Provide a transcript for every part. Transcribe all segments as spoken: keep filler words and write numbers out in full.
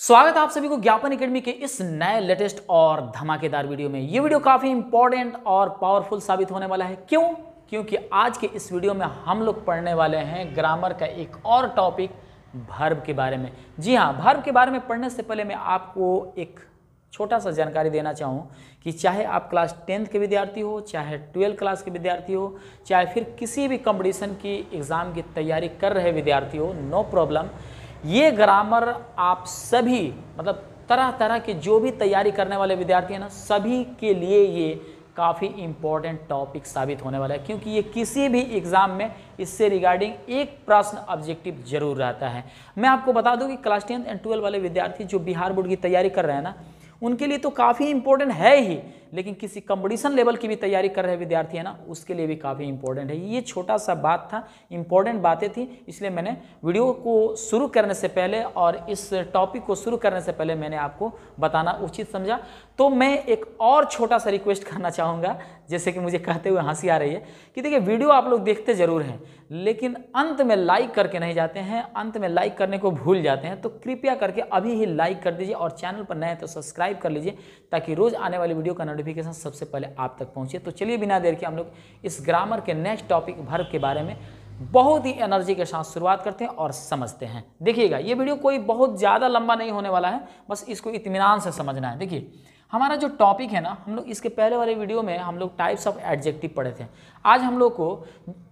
स्वागत है आप सभी को ज्ञापन एकेडमी के इस नए लेटेस्ट और धमाकेदार वीडियो में। ये वीडियो काफ़ी इंपॉर्टेंट और पावरफुल साबित होने वाला है। क्यों? क्योंकि आज के इस वीडियो में हम लोग पढ़ने वाले हैं ग्रामर का एक और टॉपिक, वर्ब के बारे में। जी हाँ, वर्ब के बारे में पढ़ने से पहले मैं आपको एक छोटा सा जानकारी देना चाहूँ कि चाहे आप क्लास टेंथ के विद्यार्थी हो, चाहे ट्वेल्थ क्लास के विद्यार्थी हो, चाहे फिर किसी भी कॉम्पिटिशन की एग्ज़ाम की तैयारी कर रहे विद्यार्थी हो, नो प्रॉब्लम। ये ग्रामर आप सभी, मतलब तरह तरह के जो भी तैयारी करने वाले विद्यार्थी हैं ना, सभी के लिए ये काफ़ी इम्पोर्टेंट टॉपिक साबित होने वाला है, क्योंकि ये किसी भी एग्ज़ाम में इससे रिगार्डिंग एक प्रश्न ऑब्जेक्टिव जरूर रहता है। मैं आपको बता दूं कि क्लास टेंथ एंड ट्वेल्थ वाले विद्यार्थी जो बिहार बोर्ड की तैयारी कर रहे हैं ना, उनके लिए तो काफ़ी इंपॉर्टेंट है ही, लेकिन किसी कंपटीशन लेवल की भी तैयारी कर रहे विद्यार्थी है ना, उसके लिए भी काफ़ी इंपॉर्टेंट है। ये छोटा सा बात था, इंपॉर्टेंट बातें थी, इसलिए मैंने वीडियो को शुरू करने से पहले और इस टॉपिक को शुरू करने से पहले मैंने आपको बताना उचित समझा। तो मैं एक और छोटा सा रिक्वेस्ट करना चाहूँगा, जैसे कि मुझे कहते हुए हंसी आ रही है कि देखिए, वीडियो आप लोग देखते ज़रूर हैं, लेकिन अंत में लाइक करके नहीं जाते हैं, अंत में लाइक करने को भूल जाते हैं। तो कृपया करके अभी ही लाइक कर दीजिए और चैनल पर नए हैं तो सब्सक्राइब कर लीजिए, ताकि रोज़ आने वाली वीडियो का नोटिफिकेशन सबसे पहले आप तक पहुँचे। तो चलिए, बिना देर के हम लोग इस ग्रामर के नेक्स्ट टॉपिक वर्ब के बारे में बहुत ही एनर्जी के साथ शुरुआत करते हैं और समझते हैं। देखिएगा, ये वीडियो कोई बहुत ज़्यादा लंबा नहीं होने वाला है, बस इसको इत्मीनान से समझना है। देखिए, हमारा जो टॉपिक है ना, हम लोग इसके पहले वाले वीडियो में हम लोग टाइप्स ऑफ एडजेक्टिव पढ़े थे। आज हम लोग को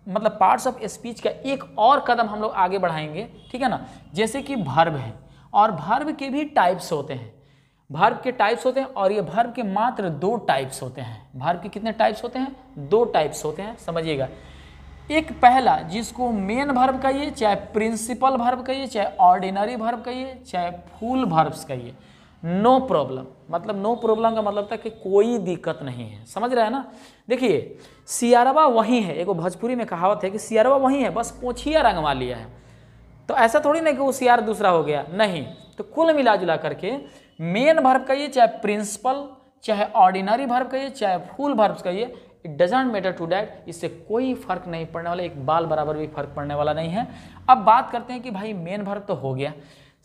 मतलब पार्ट्स ऑफ स्पीच का एक और कदम हम लोग आगे बढ़ाएंगे, ठीक है ना। जैसे कि वर्ब है, और वर्ब के भी टाइप्स होते हैं, वर्ब के टाइप्स होते हैं, और ये वर्ब के मात्र दो टाइप्स होते हैं। वर्ब के कितने टाइप्स होते हैं? दो टाइप्स होते हैं, समझिएगा। एक पहला, जिसको मेन वर्ब कहिए, चाहे प्रिंसिपल वर्ब कहिए, चाहे ऑर्डिनरी वर्ब कहिए, चाहे फूल वर्ब्स कहिए, नो प्रॉब्लम। मतलब नो प्रॉब्लम का मतलब था कि कोई दिक्कत नहीं है, समझ रहे हैं ना। देखिए, सियारवा वही है, एगो भोजपुरी में कहावत है कि सियारवा वही है, बस पोछिया रंगवा लिया है। तो ऐसा थोड़ी नहीं कि वो सियार दूसरा हो गया, नहीं। तो कुल मिला जुला करके मेन वर्ब कहिए, चाहे प्रिंसिपल, चाहे ऑर्डिनरी वर्ब कहिए, चाहे फूल वर्ब्स कहिए, it doesn't matter to that. इससे कोई फर्क नहीं पड़ने वाला, एक बाल बराबर भी फर्क पड़ने वाला नहीं है। अब बात करते हैं कि भाई मेन वर्ब तो हो गया,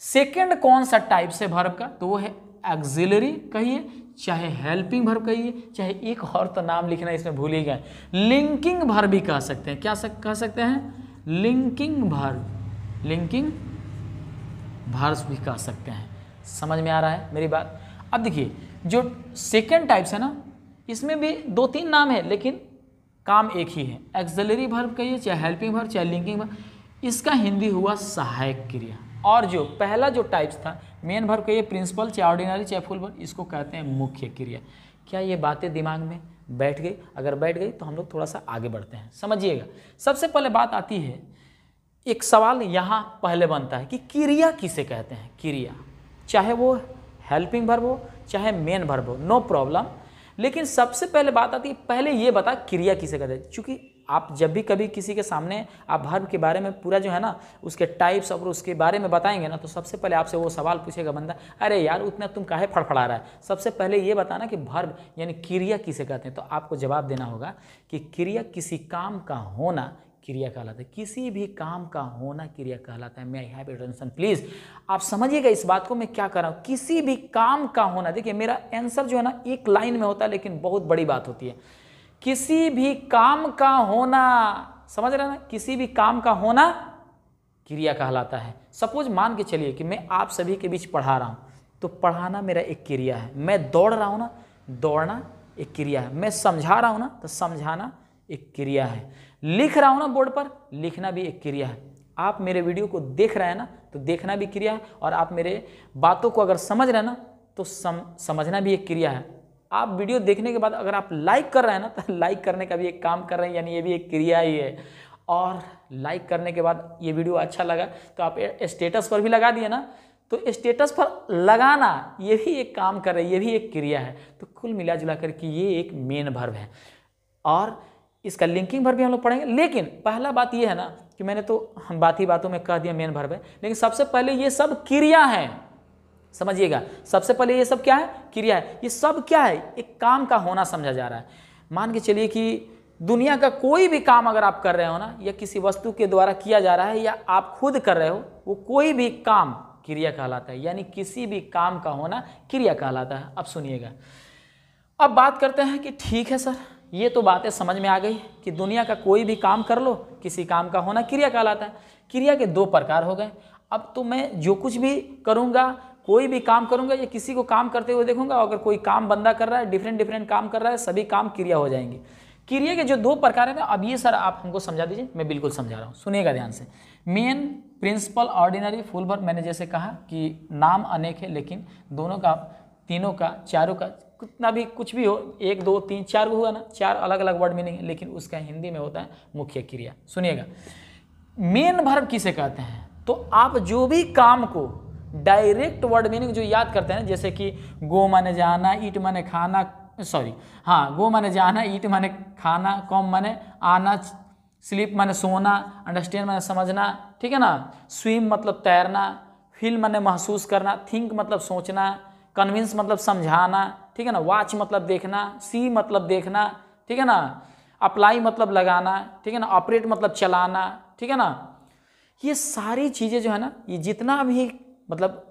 सेकेंड कौन सा टाइप से वर्ब का, तो वो है एक्सिलरी कहिए, चाहे हेल्पिंग वर्ब कहिए, चाहे एक और तो नाम लिखना इसमें भूल ही गए, लिंकिंग वर्ब भी कह सकते हैं। क्या सक, कह सकते हैं? लिंकिंग वर्ब, लिंकिंग वर्ब्स भी कह सकते हैं। समझ में आ रहा है मेरी बात? अब देखिए, जो सेकेंड टाइप्स है ना, इसमें भी दो तीन नाम है, लेकिन काम एक ही है। एक्सिलरी वर्ब कहिए, चाहे हेल्पिंग वर्ब, चाहे लिंकिंग वर्ब, इसका हिंदी हुआ सहायक क्रिया। और जो पहला जो टाइप्स था, मेन वर्ब कहिए, प्रिंसिपल, चाहे ऑर्डिनरी, चाहे फुल वर्ब, इसको कहते हैं मुख्य क्रिया। क्या ये बातें दिमाग में बैठ गई? अगर बैठ गई तो हम लोग थोड़ा सा आगे बढ़ते हैं, समझिएगा। सबसे पहले बात आती है, एक सवाल यहाँ पहले बनता है कि क्रिया किसे कहते हैं। क्रिया चाहे वो हेल्पिंग वर्ब हो, चाहे मेन वर्ब हो, नो प्रॉब्लम। लेकिन सबसे पहले बात आती है, पहले ये बता क्रिया किसे कहते हैं। चूँकि आप जब भी कभी किसी के सामने आप वर्ब के बारे में पूरा जो है ना, उसके टाइप्स और उसके बारे में बताएंगे ना, तो सबसे पहले आपसे वो सवाल पूछेगा बंदा, अरे यार उतना तुम काहे फड़फड़ा रहा है, सबसे पहले ये बताना कि वर्ब यानी क्रिया किसे कहते हैं। तो आपको जवाब देना होगा कि क्रिया किसी काम का होना क्रिया कहलाता है, किसी भी काम का होना क्रिया कहलाता है। मैं हैव अटेंशन प्लीज़, आप समझिएगा इस बात को मैं क्या कर रहा हूँ, किसी भी काम का होना। देखिए, मेरा आंसर जो है ना एक लाइन में होता है, लेकिन बहुत बड़ी बात होती है, किसी भी काम का होना, समझ रहे हैं ना, किसी भी काम का होना क्रिया कहलाता है। सपोज मान के चलिए कि मैं आप सभी के बीच पढ़ा रहा हूँ, तो पढ़ाना मेरा एक क्रिया है। मैं दौड़ रहा हूँ ना, दौड़ना एक क्रिया है। मैं समझा रहा हूँ ना, तो समझाना एक क्रिया है। लिख रहा हूँ ना बोर्ड पर, लिखना भी एक क्रिया है। आप मेरे वीडियो को देख रहे हैं ना, तो देखना भी क्रिया है, और आप मेरे बातों को अगर समझ रहे हैं ना, तो सम, समझना भी एक क्रिया है। आप वीडियो देखने के बाद अगर आप लाइक कर रहे हैं ना, तो लाइक करने का भी एक काम कर रहे हैं, यानी ये भी एक क्रिया ही है। और लाइक करने के बाद ये वीडियो अच्छा लगा तो आप स्टेटस पर भी लगा दिए ना, तो स्टेटस पर लगाना ये भी एक काम कर रहे हैं, ये भी एक क्रिया है। तो कुल मिला जुला करके ये एक मेन वर्ब है, और इसका लिंकिंग वर्ब भी हम लोग पढ़ेंगे। लेकिन पहला बात ये है ना कि मैंने तो हम बात ही बातों में कह दिया मेन वर्ब है, लेकिन सबसे पहले ये सब क्रिया है, समझिएगा। सबसे पहले ये सब क्या है? क्रिया है। ये सब क्या है? एक काम का होना समझा जा रहा है। मान के चलिए कि दुनिया का कोई भी काम अगर आप कर रहे हो ना, या किसी वस्तु के द्वारा किया जा रहा है, या आप खुद कर रहे हो, वो कोई भी काम क्रिया कहलाता है, यानी किसी भी काम का होना क्रिया कहलाता है। अब सुनिएगा, अब बात करते हैं कि ठीक है सर, ये तो बातें समझ में आ गई कि दुनिया का कोई भी काम कर लो, किसी काम का होना क्रिया कहलाता है। क्रिया के दो प्रकार हो गए। अब तो मैं जो कुछ भी करूँगा, कोई भी काम करूँगा या किसी को काम करते हुए देखूँगा, अगर कोई काम बंदा कर रहा है, डिफरेंट डिफरेंट काम कर रहा है, सभी काम क्रिया हो जाएंगे। क्रिया के जो दो प्रकार हैं, अब ये सर आप हमको समझा दीजिए। मैं बिल्कुल समझा रहा हूँ, सुनिएगा ध्यान से। Main, principal, ordinary, full verb, मैंने जैसे कहा कि नाम अनेक है, लेकिन दोनों का, तीनों का, चारों का, कितना भी कुछ भी हो, एक दो तीन चार हुआ ना, चार अलग अलग वर्ड मीनिंग है, लेकिन उसका हिंदी में होता है मुख्य क्रिया। सुनिएगा, मेन वर्ब किसे कहते हैं? तो आप जो भी काम को डायरेक्ट वर्ड मीनिंग जो याद करते हैं, जैसे कि गो माने जाना, ईट माने खाना, सॉरी हाँ गो माने जाना, ईट माने खाना, कॉम माने आना, स्लीप माने सोना, अंडरस्टैंड माने समझना, ठीक है ना, स्विम मतलब तैरना, फील माने महसूस करना, थिंक मतलब सोचना, कन्विंस मतलब समझाना, ठीक है ना, वाच मतलब देखना, सी मतलब देखना, ठीक है ना, अप्लाई मतलब लगाना, ठीक है ना, ऑपरेट मतलब चलाना, ठीक है ना। ये सारी चीज़ें जो है ना, ये जितना भी मतलब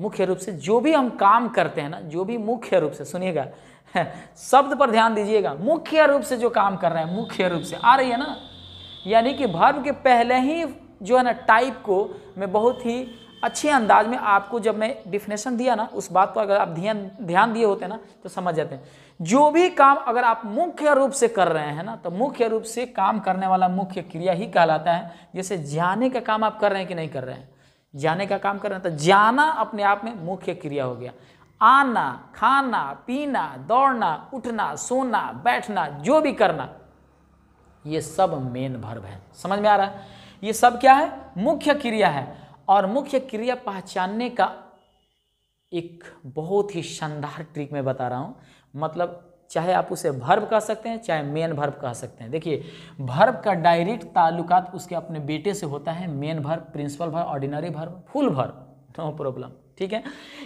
मुख्य रूप से जो भी हम काम करते हैं ना, जो भी मुख्य रूप से, सुनिएगा शब्द पर ध्यान दीजिएगा, मुख्य रूप से जो काम कर रहे हैं, मुख्य रूप से आ रही है ना, यानी कि वर्ब के पहले ही जो है ना टाइप को मैं बहुत ही अच्छे अंदाज में आपको जब मैं डिफिनेशन दिया ना, उस बात पर अगर आप ध्यान ध्यान दिए होते ना तो समझ जाते हैं। जो भी काम अगर आप मुख्य रूप से कर रहे हैं ना, तो मुख्य रूप से काम करने वाला मुख्य क्रिया ही कहलाता है। जैसे जाने का काम आप कर रहे हैं कि नहीं कर रहे हैं, जाने का काम कर रहे हैं, तो जाना अपने आप में मुख्य क्रिया हो गया। आना, खाना, पीना, दौड़ना, उठना, सोना, बैठना, जो भी करना, ये सब मेन वर्ब है। समझ में आ रहा है? ये सब क्या है? मुख्य क्रिया है। और मुख्य क्रिया पहचानने का एक बहुत ही शानदार ट्रिक मैं बता रहा हूँ, मतलब चाहे आप उसे वर्ब कह सकते हैं, चाहे मेन वर्ब कह सकते हैं। देखिए, वर्ब का डायरेक्ट ताल्लुकात उसके अपने बेटे से होता है, main verb, principal verb, ordinary verb, full verb, no problem, ठीक है।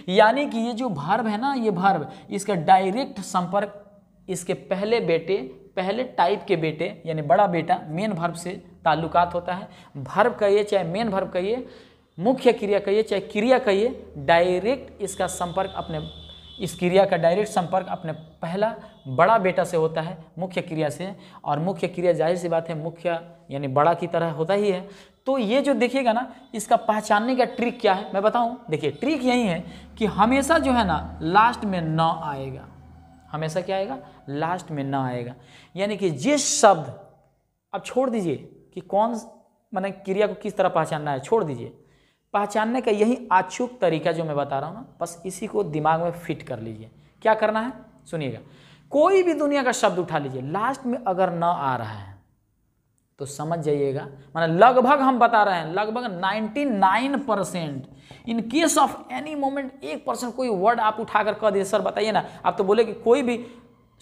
यानी कि ये जो वर्ब है ना, ये वर्ब, इसका डायरेक्ट संपर्क इसके पहले बेटे, पहले टाइप के बेटे, यानी बड़ा बेटा मेन वर्ब से ताल्लुकात होता है। वर्ब कहिए चाहे मेन वर्ब कहिए, मुख्य क्रिया कहिए चाहे क्रिया कहिए, डायरेक्ट इसका संपर्क अपने, इस क्रिया का डायरेक्ट संपर्क अपने पहला बड़ा बेटा से होता है, मुख्य क्रिया से। और मुख्य क्रिया जाहिर सी बात है मुख्य यानी बड़ा की तरह होता ही है। तो ये जो देखिएगा ना, इसका पहचानने का ट्रिक क्या है मैं बताऊं। देखिए, ट्रिक यही है कि हमेशा जो है ना लास्ट में न आएगा, हमेशा क्या आएगा? लास्ट में न आएगा। यानी कि जिस शब्द, अब छोड़ दीजिए कि कौन मैंने क्रिया को किस तरह पहचानना है, छोड़ दीजिए, पहचानने का यही अचूक तरीका जो मैं बता रहा हूँ ना, बस इसी को दिमाग में फिट कर लीजिए। क्या करना है सुनिएगा, कोई भी दुनिया का शब्द उठा लीजिए, लास्ट में अगर न आ रहा है तो समझ जाइएगा, माने लगभग, हम बता रहे हैं लगभग निन्यानवे percent, in case of any moment एक परसेंट कोई वर्ड आप उठाकर कह दीजिए, सर बताइए ना, आप तो बोले कि कोई भी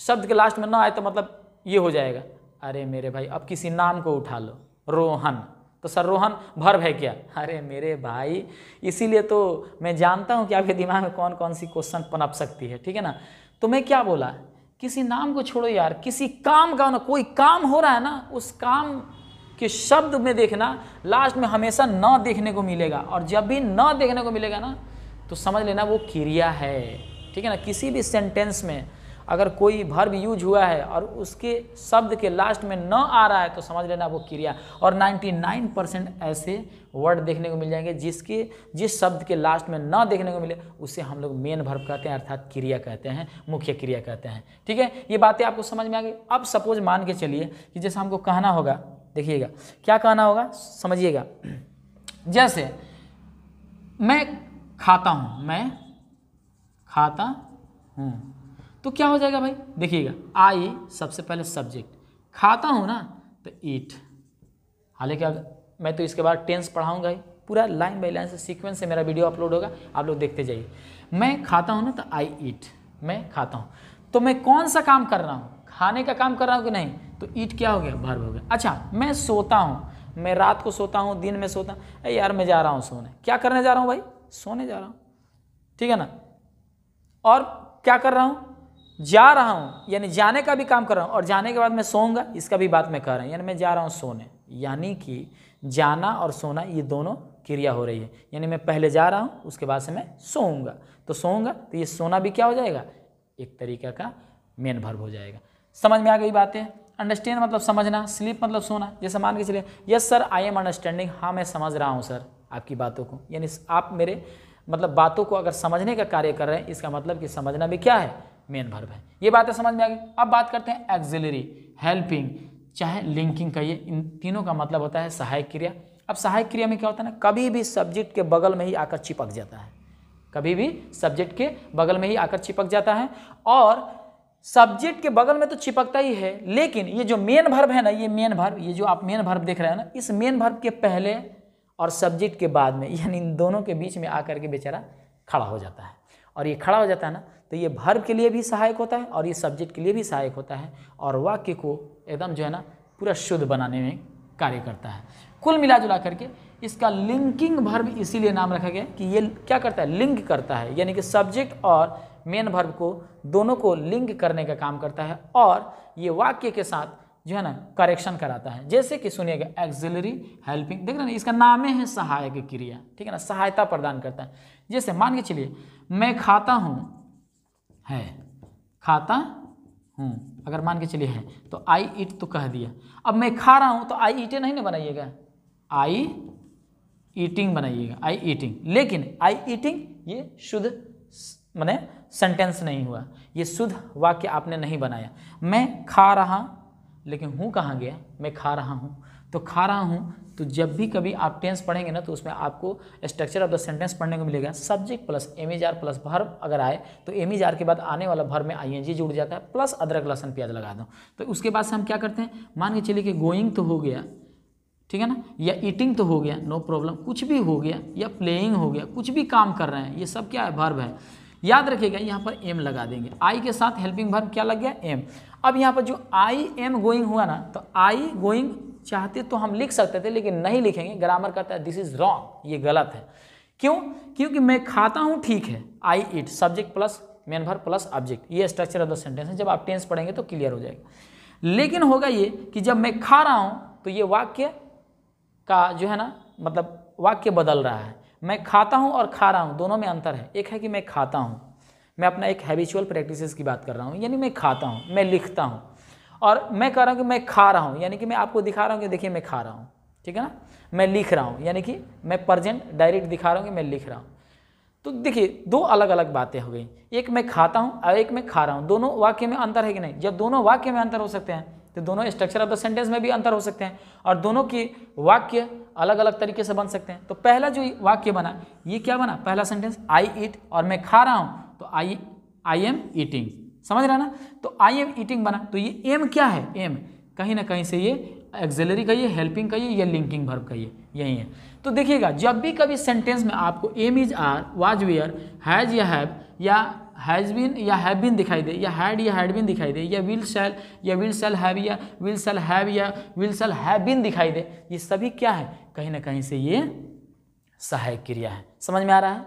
शब्द के लास्ट में ना आए तो मतलब ये हो जाएगा। अरे मेरे भाई, अब किसी नाम को उठा लो, रोहन, तो सर रोहन वर्ब है क्या? अरे मेरे भाई, इसीलिए तो मैं जानता हूँ कि आपके दिमाग में कौन कौन सी क्वेश्चन पनप सकती है, ठीक है ना। तो मैं क्या बोला, किसी नाम को छोड़ो यार, किसी काम का ना, कोई काम हो रहा है ना, उस काम के शब्द में देखना, लास्ट में हमेशा न देखने को मिलेगा। और जब भी न देखने को मिलेगा ना तो समझ लेना वो क्रिया है, ठीक है ना। किसी भी सेंटेंस में अगर कोई वर्ब यूज हुआ है और उसके शब्द के लास्ट में न आ रहा है तो समझ लेना वो क्रिया। और निन्यानवे परसेंट ऐसे वर्ड देखने को मिल जाएंगे जिसके, जिस शब्द के लास्ट में न देखने को मिले उसे हम लोग मेन वर्ब कहते हैं, अर्थात क्रिया कहते हैं, मुख्य क्रिया कहते हैं, ठीक है। ये बातें आपको समझ में आ गई। अब सपोज मान के चलिए कि जैसे हमको कहना होगा, देखिएगा क्या कहना होगा, समझिएगा। जैसे मैं खाता हूँ, मैं खाता हूँ, तो क्या हो जाएगा भाई, देखिएगा आई सबसे पहले सब्जेक्ट, खाता हूँ ना तो ईट, हालांकि अब मैं तो इसके बाद टेंस पढ़ाऊँगा ही, पूरा लाइन बाई लाइन से सीक्वेंस से मेरा वीडियो अपलोड होगा, आप लोग देखते जाइए। मैं खाता हूँ ना तो आई ईट, मैं खाता हूँ, तो मैं कौन सा काम कर रहा हूँ, खाने का काम कर रहा हूँ कि नहीं, तो ईट क्या हो गया, वर्ब हो गया। अच्छा, मैं सोता हूँ, मैं रात को सोता हूँ, दिन में सोता हूँ, अरे यार मैं जा रहा हूँ सोने, क्या करने जा रहा हूँ भाई, सोने जा रहा हूँ, ठीक है ना। और क्या कर रहा हूँ, जा रहा हूँ, यानी जाने का भी काम कर रहा हूँ, और जाने के बाद मैं सोऊंगा, इसका भी बात मैं कर रहा हूँ, यानी मैं जा रहा हूँ सोने। यानी कि जाना और सोना ये दोनों क्रिया हो रही है, यानी मैं पहले जा रहा हूँ उसके बाद से मैं सोऊंगा, तो सोऊंगा तो ये सोना भी क्या हो जाएगा, एक तरीका का मेन भर्ब हो जाएगा। समझ में आ गई बातें। अंडरस्टैंड मतलब समझना, स्लीप मतलब सोना। जैसे मान के चलिए, yes sir I am understanding, हाँ मैं समझ रहा हूँ सर आपकी बातों को, यानी आप मेरे मतलब बातों को अगर समझने का कार्य कर रहे हैं, इसका मतलब कि समझना भी क्या है, मेन भर्ब है। ये बातें समझ में आ गई। अब बात करते हैं एक्सिलरी, हेल्पिंग चाहे लिंकिंग का, ये इन तीनों का मतलब होता है सहायक क्रिया। अब सहायक क्रिया में क्या होता है ना, कभी भी सब्जेक्ट के बगल में ही आकर चिपक जाता है, कभी भी सब्जेक्ट के बगल में ही आकर चिपक जाता है, और सब्जेक्ट के बगल में तो चिपकता ही है, लेकिन ये जो मेन भर्ब है ना, ये मेन भर्ब, ये जो आप मेन भर्ब देख रहे हैं ना, इस मेन भर्ब के पहले और सब्जेक्ट के बाद में, यानी इन दोनों के बीच में आकर के बेचारा खड़ा हो जाता है, और ये खड़ा हो जाता है ना, तो ये भर्ब के लिए भी सहायक होता है और ये सब्जेक्ट के लिए भी सहायक होता है, और वाक्य को एकदम जो है ना पूरा शुद्ध बनाने में कार्य करता है। कुल मिला जुला करके इसका लिंकिंग भर्ब इसीलिए नाम रखा गया कि ये क्या करता है, लिंक करता है, यानी कि सब्जेक्ट और मेन भर्ब को दोनों को लिंक करने का काम करता है, और ये वाक्य के साथ जो है ना करेक्शन कराता है। जैसे कि सुनिएगा, एक्सिलरी, हेल्पिंग, देख रहे ना इसका नाम है सहायक क्रिया, ठीक है ना, सहायता प्रदान करता है। जैसे मान के चलिए, मैं खाता हूँ है, खाता हूँ, अगर मान के चलिए है तो आई ईट तो कह दिया, अब मैं खा रहा हूँ तो आई ईटे नहीं ना बनाइएगा, आई ईटिंग बनाइएगा, आई ईटिंग, लेकिन आई ईटिंग ये शुद्ध माने सेंटेंस नहीं हुआ, ये शुद्ध वाक्य आपने नहीं बनाया। मैं खा रहा, लेकिन हूँ कहाँ गया, मैं खा रहा हूँ, तो खा रहा हूँ, तो जब भी कभी आप टेंस पढ़ेंगे ना, तो उसमें आपको स्ट्रक्चर ऑफ द सेंटेंस पढ़ने को मिलेगा, subject plus am is are plus verb अगर आए तो एम एज आर के बाद आने वाला भर्ब में आई एन जी जुड़ जाता है, प्लस अदरक लहसुन प्याज लगा दो, तो उसके बाद से हम क्या करते हैं, मान के चलिए कि गोइंग तो हो गया, ठीक है ना, या ईटिंग तो हो गया, नो प्रॉब्लम, कुछ भी हो गया, या प्लेइंग हो गया, कुछ भी काम कर रहे हैं, ये सब क्या है, भर्ब है। याद रखिएगा यहाँ पर एम लगा देंगे, आई के साथ हेल्पिंग भर्ब क्या लग गया, एम। अब यहाँ पर जो आई एम गोइंग हुआ ना, तो आई गोइंग चाहते तो हम लिख सकते थे, लेकिन नहीं लिखेंगे, ग्रामर कहता है दिस इज रॉन्ग, ये गलत है। क्यों? क्योंकि मैं खाता हूँ, ठीक है, I eat, subject plus main verb plus object, ये स्ट्रक्चर ऑफ द सेंटेंस है, जब आप टेंस पढ़ेंगे तो क्लियर हो जाएगा। लेकिन होगा ये कि जब मैं खा रहा हूँ तो ये वाक्य का जो है ना मतलब वाक्य बदल रहा है, मैं खाता हूँ और खा रहा हूँ दोनों में अंतर है। एक है कि मैं खाता हूँ, मैं अपना एक हैबिचुअल प्रैक्टिसेस की बात कर रहा हूँ, यानी मैं खाता हूँ, मैं लिखता हूँ, और मैं कह रहा हूँ कि मैं खा रहा हूँ, यानी कि मैं आपको दिखा रहा हूँ कि देखिए मैं खा रहा हूँ, ठीक है ना, मैं लिख रहा हूँ, यानी कि मैं प्रेजेंट डायरेक्ट दिखा रहा हूँ कि मैं लिख रहा हूँ। तो देखिए दो अलग अलग बातें हो गई, एक मैं खाता हूँ और एक मैं खा रहा हूँ, दोनों वाक्य में अंतर है कि नहीं। जब दोनों वाक्य में अंतर हो सकते हैं तो दोनों स्ट्रक्चर ऑफ द सेंटेंस में भी अंतर हो सकते हैं, और दोनों के वाक्य अलग अलग तरीके से बन सकते हैं। तो पहला जो वाक्य बना, ये क्या बना, पहला सेंटेंस आई ईट और मैं खा रहा हूँ, तो आई आई एम ईटिंग, समझ रहे ना, तो आई एम ईटिंग बना, तो ये एम क्या है, एम कहीं ना कहीं से ये एक्सिलरी कहिए, हेल्पिंग कहिए, या लिंकिंग भर्ब कहिए, यही है। तो देखिएगा, जब भी कभी सेंटेंस में आपको am is are, was were, has या हैव, या हैज बीन या हैव बीन दिखाई दे, या हैड या हैड बीन दिखाई दे, या विल शैल या विल शैल हैव, या विल शैल हैव या विल शैल हैव बीन दिखाई दे, ये सभी क्या है, कहीं ना कहीं से ये सहायक क्रिया है। समझ में आ रहा है,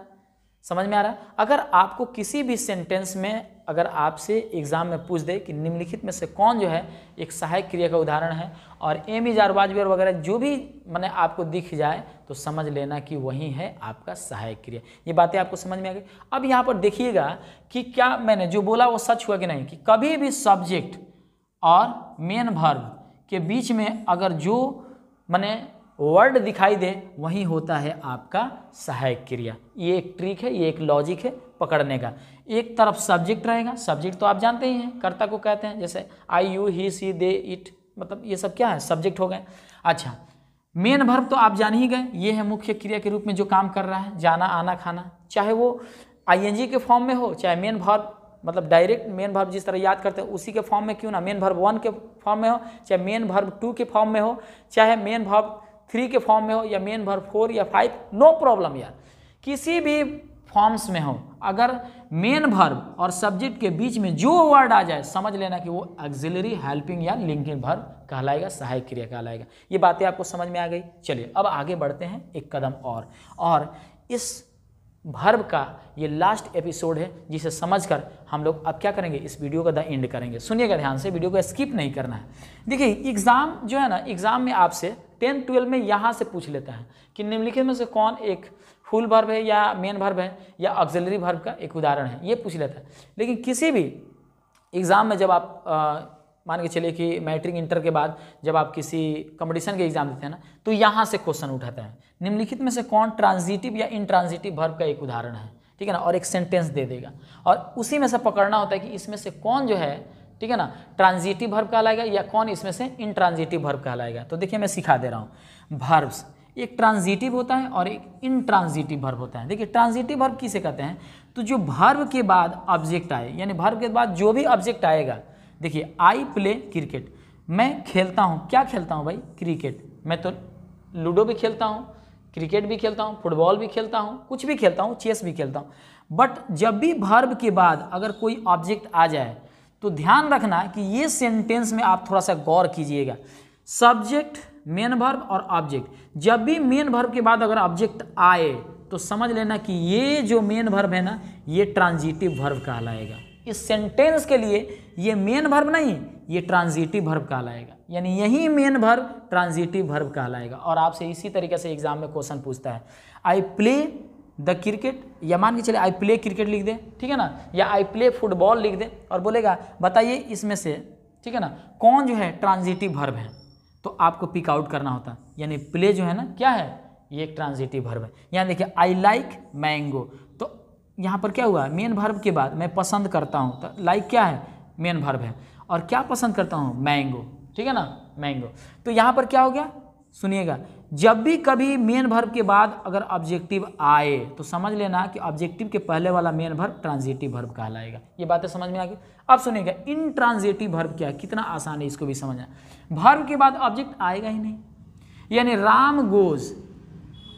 समझ में आ रहा है। अगर आपको किसी भी सेंटेंस में अगर आपसे एग्जाम में पूछ दे कि निम्नलिखित में से कौन जो है एक सहायक क्रिया का उदाहरण है, और am is are was were वगैरह जो भी माने आपको दिख जाए, तो समझ लेना कि वही है आपका सहायक क्रिया। ये बातें आपको समझ में आ गई। अब यहाँ पर देखिएगा कि क्या मैंने जो बोला वो सच हुआ कि नहीं, कि कभी भी सब्जेक्ट और मेन वर्ब के बीच में अगर जो माने वर्ड दिखाई दे, वही होता है आपका सहायक क्रिया। ये एक ट्रिक है, ये एक लॉजिक है पकड़ने का। एक तरफ सब्जेक्ट रहेगा, सब्जेक्ट तो आप जानते ही हैं, कर्ता को कहते हैं, जैसे आई you he C they it, मतलब ये सब क्या है, सब्जेक्ट हो गए। अच्छा, मेन वर्ब तो आप जान ही गए, ये है मुख्य क्रिया के रूप में जो काम कर रहा है, जाना आना खाना, चाहे वो आई एन जी के फॉर्म में हो, चाहे मेन वर्ब मतलब डायरेक्ट मेन वर्ब जिस तरह याद करते हैं उसी के फॉर्म में, क्यों ना मेन वर्ब वन के फॉर्म में हो, चाहे मेन वर्ब टू के फॉर्म में हो, चाहे मेन वर्ब थ्री के फॉर्म में हो, या मेन वर्ब फोर या फाइव, नो प्रॉब्लम यार, किसी भी फॉर्म्स में हो, अगर मेन वर्ब और सब्जेक्ट के बीच में जो वर्ड आ जाए, समझ लेना कि वो एक्सिलरी, हेल्पिंग या लिंकिंग वर्ब कहलाएगा, सहायक क्रिया कहलाएगा। ये बातें आपको समझ में आ गई। चलिए अब आगे बढ़ते हैं एक कदम और, और इस भर्ब का ये लास्ट एपिसोड है जिसे समझकर हम लोग अब क्या करेंगे, इस वीडियो का द एंड करेंगे। सुनिएगा ध्यान से, वीडियो को स्किप नहीं करना है। देखिए एग्ज़ाम जो है ना, एग्ज़ाम में आपसे टेंथ ट्वेल्थ में यहाँ से पूछ लेता है कि निम्नलिखित में से कौन एक फुल भर्ब है या मेन भर्ब है या ऑक्सिलरी भर्ब का एक उदाहरण है, ये पूछ लेता है। लेकिन किसी भी एग्ज़ाम में जब आप आ, मान के चलिए कि मैट्रिक इंटर के बाद जब आप किसी कंपटीशन के एग्जाम देते हैं ना, तो यहाँ से क्वेश्चन उठाता है निम्नलिखित में से कौन ट्रांजिटिव या इनट्रांजिटिव भर्ब का एक उदाहरण है, ठीक है ना, और एक सेंटेंस दे देगा और उसी में से पकड़ना होता है कि इसमें से कौन जो है, ठीक है ना, ट्रांजिटिव भर्ब कहलाएगा या कौन इसमें से इनट्रांजिटिव भर्ब कहलाएगा। तो देखिए मैं सिखा दे रहा हूँ, भर्ब्स एक ट्रांजिटिव होता है और एक इनट्रांजिटिव भर्ब होता है। देखिए ट्रांजिटिव भर्ब किसे कहते हैं, तो जो भर्ब के बाद ऑब्जेक्ट आए, यानी भर्ब के बाद जो भी ऑब्जेक्ट आएगा। देखिए आई प्ले क्रिकेट, मैं खेलता हूँ, क्या खेलता हूँ भाई, क्रिकेट। मैं तो लूडो भी खेलता हूँ, क्रिकेट भी खेलता हूँ, फुटबॉल भी खेलता हूँ, कुछ भी खेलता हूँ, चेस भी खेलता हूँ। बट जब भी भर्ब के बाद अगर कोई ऑब्जेक्ट आ जाए तो ध्यान रखना कि ये सेंटेंस में आप थोड़ा सा गौर कीजिएगा, सब्जेक्ट मेन भर्ब और ऑब्जेक्ट। जब भी मेन भर्ब के बाद अगर ऑब्जेक्ट आए तो समझ लेना कि ये जो मेन भर्ब है ना, ये ट्रांजिटिव भर्ब कहलाएगा। इस सेंटेंस के लिए ये मेन भर्ब नहीं, ये ट्रांजिटिव भर्ब कहलाएगा, यानी यही मेन भर्ब ट्रांजिटिव भर्ब कहलाएगा। और आपसे इसी तरीके से एग्जाम में क्वेश्चन पूछता है, आई प्ले द क्रिकेट, या मान के चलिए आई प्ले क्रिकेट लिख दे, ठीक है ना, या आई प्ले फुटबॉल लिख दे और बोलेगा बताइए इसमें से, ठीक है ना, कौन जो है ट्रांजिटिव भर्ब है, तो आपको पिक आउट करना होता है। यानी प्ले जो है ना क्या है, ये एक ट्रांजिटिव भर्ब है। यहाँ देखिए आई लाइक मैंगो, तो यहाँ पर क्या हुआ, मेन भर्ब के बाद मैं पसंद करता हूँ, तो लाइक क्या है, मेन भर्ब है, और क्या पसंद करता हूँ, मैंगो, ठीक है ना, मैंगो। तो यहाँ पर क्या हो गया, सुनिएगा, जब भी कभी मेन भर्ब के बाद अगर ऑब्जेक्टिव आए तो समझ लेना कि ऑब्जेक्टिव के पहले वाला मेन भर्ब ट्रांजिटिव भर्ब कहलाएगा। ये बातें समझ में आ गई। अब सुनिएगा इनट्रांजिटिव भर्ब क्या है, कितना आसान है इसको भी समझना। भर्ब के बाद ऑब्जेक्ट आएगा ही नहीं, यानी राम गोज।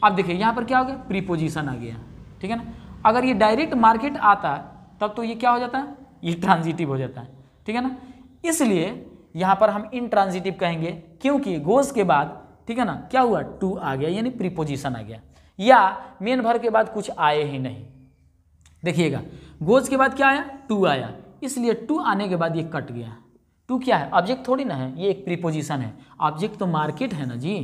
अब देखिए यहाँ पर क्या हो गया, प्रीपोजिशन आ गया, ठीक है ना। अगर ये डायरेक्ट मार्केट आता तब तो ये क्या हो जाता है, ये ट्रांजिटिव हो जाता है, ठीक है ना। इसलिए यहाँ पर हम इनट्रांजिटिव कहेंगे, क्योंकि गोज के बाद, ठीक है ना, क्या हुआ, टू आ गया, यानी प्रीपोजिशन आ गया, या मेन भर्ब के बाद कुछ आए ही नहीं। देखिएगा गोज के बाद क्या आया, टू आया, इसलिए टू आने के बाद ये कट गया। टू क्या है, ऑब्जेक्ट थोड़ी ना है, ये एक प्रीपोजिशन है। ऑब्जेक्ट तो मार्केट है ना जी,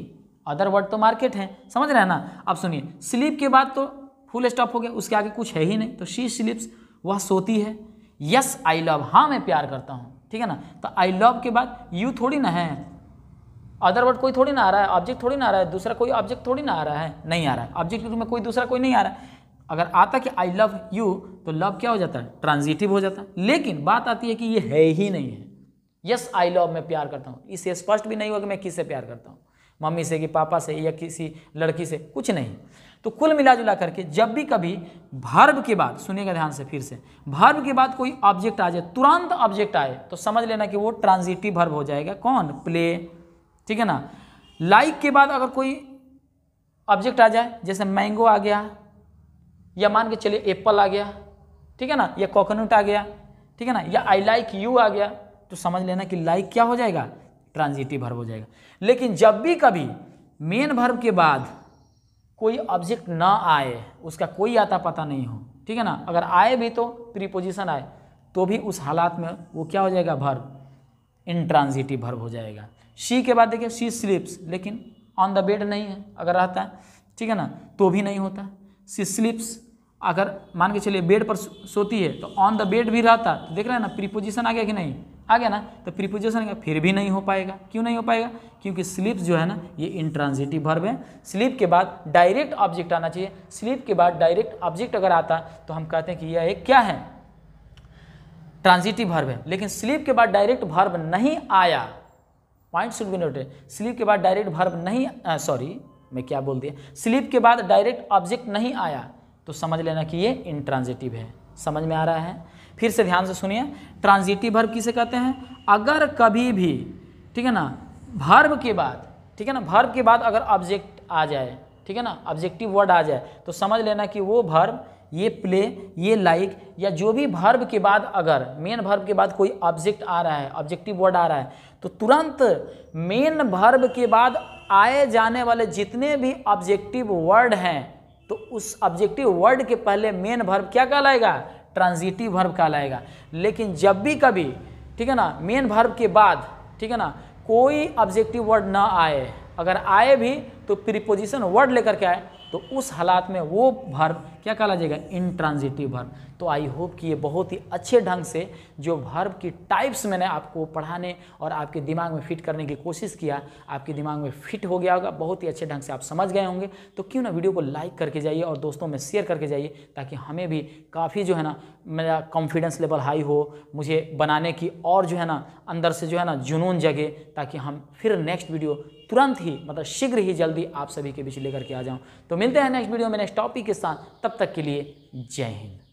अदर वर्ड तो मार्केट है, समझ रहे हैं ना। अब सुनिए, स्लीप के बाद तो फुल स्टॉप हो गया, उसके आगे कुछ है ही नहीं, तो शी स्लीप्स, वह सोती है। यस आई लव, हाँ मैं प्यार करता हूँ, ठीक है ना। तो आई लव के बाद यू थोड़ी ना है, अदर वर्ड कोई थोड़ी ना आ रहा है, ऑब्जेक्ट थोड़ी ना आ रहा है, दूसरा कोई ऑब्जेक्ट थोड़ी ना आ रहा है, नहीं आ रहा है ऑब्जेक्ट के रूप में कोई दूसरा कोई नहीं आ रहा है। अगर आता कि आई लव यू तो लव क्या हो जाता है, ट्रांजिटिव हो जाता है। लेकिन बात आती है कि ये है ही नहीं है। यस आई लव, मैं प्यार करता हूँ, इससे स्पष्ट भी नहीं हुआ कि मैं किससे प्यार करता हूँ, मम्मी से कि पापा से या किसी लड़की से, कुछ नहीं। तो कुल मिलाजुला करके जब भी कभी भर्ब के बाद, सुनिएगा ध्यान से फिर से, भर्ब के बाद कोई ऑब्जेक्ट आ जाए, तुरंत ऑब्जेक्ट आए तो समझ लेना कि वो ट्रांजिटिव भर्ब हो जाएगा। कौन, प्ले, ठीक है ना। लाइक के बाद अगर कोई ऑब्जेक्ट आ जाए, जैसे मैंगो आ गया, या मान के चलिए एप्पल आ गया, ठीक है ना, या कोकोनट आ गया, ठीक है ना, या आई लाइक यू आ गया, तो समझ लेना कि लाइक क्या हो जाएगा, ट्रांजिटिव भर्ब हो जाएगा। लेकिन जब भी कभी मेन भर्ब के बाद कोई ऑब्जेक्ट ना आए, उसका कोई आता पता नहीं हो, ठीक है ना, अगर आए भी तो प्रीपोजिशन आए, तो भी उस हालात में वो क्या हो जाएगा, भर्ब इनट्रांजिटिव भर्ब हो जाएगा। शी के बाद देखिए शी स्लीप्स, लेकिन ऑन द बेड नहीं है, अगर रहता है, ठीक है ना, तो भी नहीं होता। शी स्लीप्स, अगर मान के चलिए बेड पर सोती है तो ऑन द बेड भी रहता, तो देख रहे हैं ना प्रीपोजिशन आ गया कि नहीं आ गया ना, तो प्रीपोजिशन का फिर भी नहीं हो पाएगा। क्यों नहीं हो पाएगा, क्योंकि स्लीप्स जो है ना ये इनट्रांजिटिव भर्ब है। स्लीप के बाद डायरेक्ट ऑब्जेक्ट आना चाहिए, स्लीप के बाद डायरेक्ट ऑब्जेक्ट अगर आता तो हम कहते हैं कि यह एक क्या है, ट्रांजिटिव भर्ब है। लेकिन स्लीप के बाद डायरेक्ट भर्ब नहीं आया, point should be noted, sleep के बाद डायरेक्ट भर्ब नहीं, सॉरी मैं क्या बोल दिया, स्लीप के बाद डायरेक्ट ऑब्जेक्ट नहीं आया तो समझ लेना कि ये इनट्रांजिटिव है। समझ में आ रहा है, फिर से ध्यान से सुनिए, ट्रांजिटिव भर्ब किसे कहते हैं, अगर कभी भी, ठीक है ना, भर्ब के बाद, ठीक है ना, भर्ब के बाद अगर ऑब्जेक्ट आ जाए, ठीक है ना, ऑब्जेक्टिव वर्ड आ जाए तो समझ लेना कि वो भर्ब, ये प्ले, ये लाइक, या जो भी भर्ब के बाद अगर मेन भर्ब के बाद कोई ऑब्जेक्ट आ रहा है, ऑब्जेक्टिव वर्ड आ रहा है, तो तुरंत मेन भर्ब के बाद आए जाने वाले जितने भी ऑब्जेक्टिव वर्ड हैं तो उस ऑब्जेक्टिव वर्ड के पहले मेन वर्ब क्या कहलाएगा, ट्रांजिटिव वर्ब कहलाएगा। लेकिन जब भी कभी, ठीक है ना, मेन वर्ब के बाद, ठीक है ना, कोई ऑब्जेक्टिव वर्ड ना आए, अगर आए भी तो प्रीपोजिशन वर्ड लेकर के आए, तो उस हालात में वो वर्ब क्या कहा जाएगा, इंट्रांजिटिव वर्ब। तो आई होप कि ये बहुत ही अच्छे ढंग से जो वर्ब की टाइप्स मैंने आपको पढ़ाने और आपके दिमाग में फिट करने की कोशिश किया, आपके दिमाग में फिट हो गया होगा, बहुत ही अच्छे ढंग से आप समझ गए होंगे। तो क्यों ना वीडियो को लाइक करके जाइए और दोस्तों में शेयर करके जाइए, ताकि हमें भी काफ़ी जो है ना मेरा कॉन्फिडेंस लेवल हाई हो, मुझे बनाने की और जो है ना अंदर से जो है ना जुनून जगे, ताकि हम फिर नेक्स्ट वीडियो तुरंत ही, मतलब शीघ्र ही जल्दी आप सभी के बीच लेकर के आ जाऊँ। तो मिलते हैं नेक्स्ट वीडियो में नेक्स्ट टॉपिक के साथ, तब तक के लिए जय हिंद।